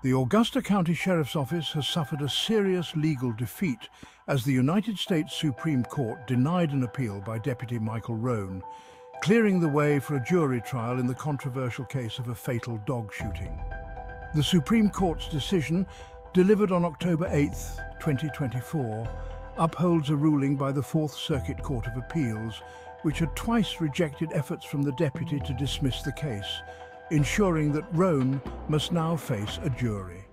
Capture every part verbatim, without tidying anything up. The Augusta County Sheriff's Office has suffered a serious legal defeat as the United States Supreme Court denied an appeal by Deputy Michael Roane, clearing the way for a jury trial in the controversial case of a fatal dog shooting. The Supreme Court's decision, delivered on October eighth, twenty twenty-four, upholds a ruling by the Fourth Circuit Court of Appeals, which had twice rejected efforts from the deputy to dismiss the case, ensuring that Roane must now face a jury.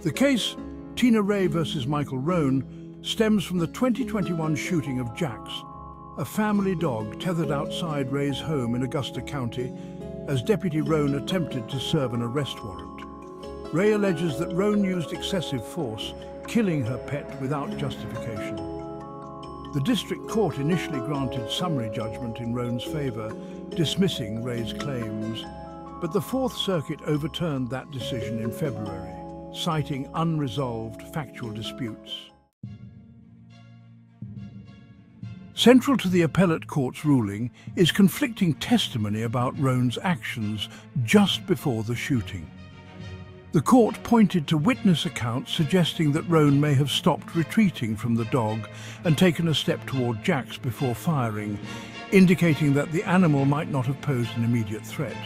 The case, Tina Ray versus Michael Roane, stems from the twenty twenty-one shooting of Jax, a family dog tethered outside Ray's home in Augusta County as Deputy Roane attempted to serve an arrest warrant. Ray alleges that Roane used excessive force, killing her pet without justification. The district court initially granted summary judgment in Roane's favour, dismissing Ray's claims, but the Fourth Circuit overturned that decision in February, citing unresolved factual disputes. Central to the appellate court's ruling is conflicting testimony about Roane's actions just before the shooting. The court pointed to witness accounts suggesting that Roane may have stopped retreating from the dog and taken a step toward Jax before firing, indicating that the animal might not have posed an immediate threat.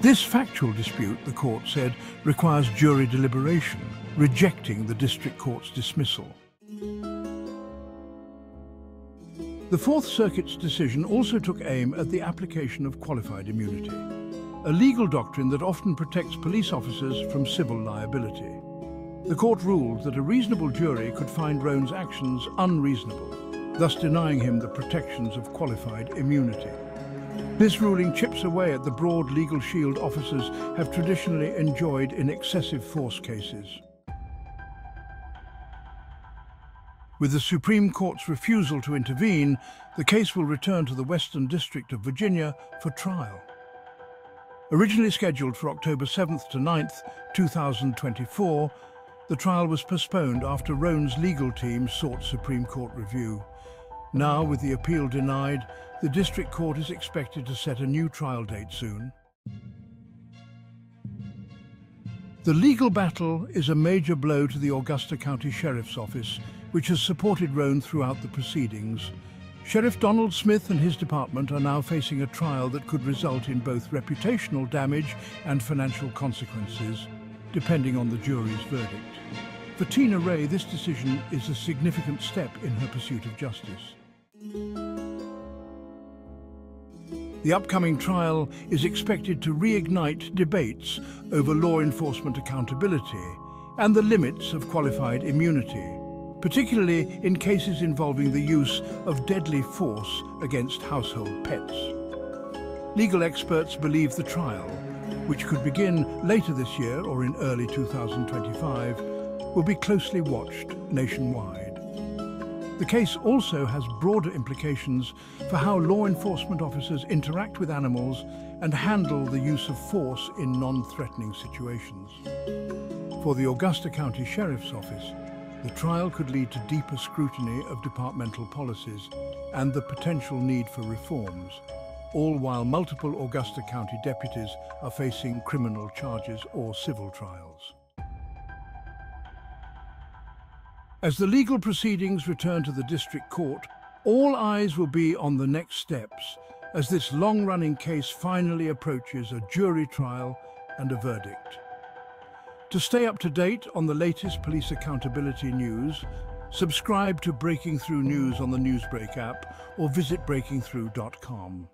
This factual dispute, the court said, requires jury deliberation, rejecting the district court's dismissal. The Fourth Circuit's decision also took aim at the application of qualified immunity, a legal doctrine that often protects police officers from civil liability. The court ruled that a reasonable jury could find Roane's actions unreasonable, thus denying him the protections of qualified immunity. This ruling chips away at the broad legal shield officers have traditionally enjoyed in excessive force cases. With the Supreme Court's refusal to intervene, the case will return to the Western District of Virginia for trial. Originally scheduled for October seventh to ninth, two thousand twenty-four, the trial was postponed after Roane's legal team sought Supreme Court review. Now, with the appeal denied, the district court is expected to set a new trial date soon. The legal battle is a major blow to the Augusta County Sheriff's Office, which has supported Roane throughout the proceedings. Sheriff Donald Smith and his department are now facing a trial that could result in both reputational damage and financial consequences, depending on the jury's verdict. For Tina Ray, this decision is a significant step in her pursuit of justice. The upcoming trial is expected to reignite debates over law enforcement accountability and the limits of qualified immunity, particularly in cases involving the use of deadly force against household pets. Legal experts believe the trial, which could begin later this year or in early two thousand twenty-five, will be closely watched nationwide. The case also has broader implications for how law enforcement officers interact with animals and handle the use of force in non-threatening situations. For the Augusta County Sheriff's Office, the trial could lead to deeper scrutiny of departmental policies and the potential need for reforms, all while multiple Augusta County deputies are facing criminal charges or civil trials. As the legal proceedings return to the district court, all eyes will be on the next steps as this long-running case finally approaches a jury trial and a verdict. To stay up to date on the latest police accountability news, subscribe to Breaking Through News on the NewsBreak app or visit breaking through dot com.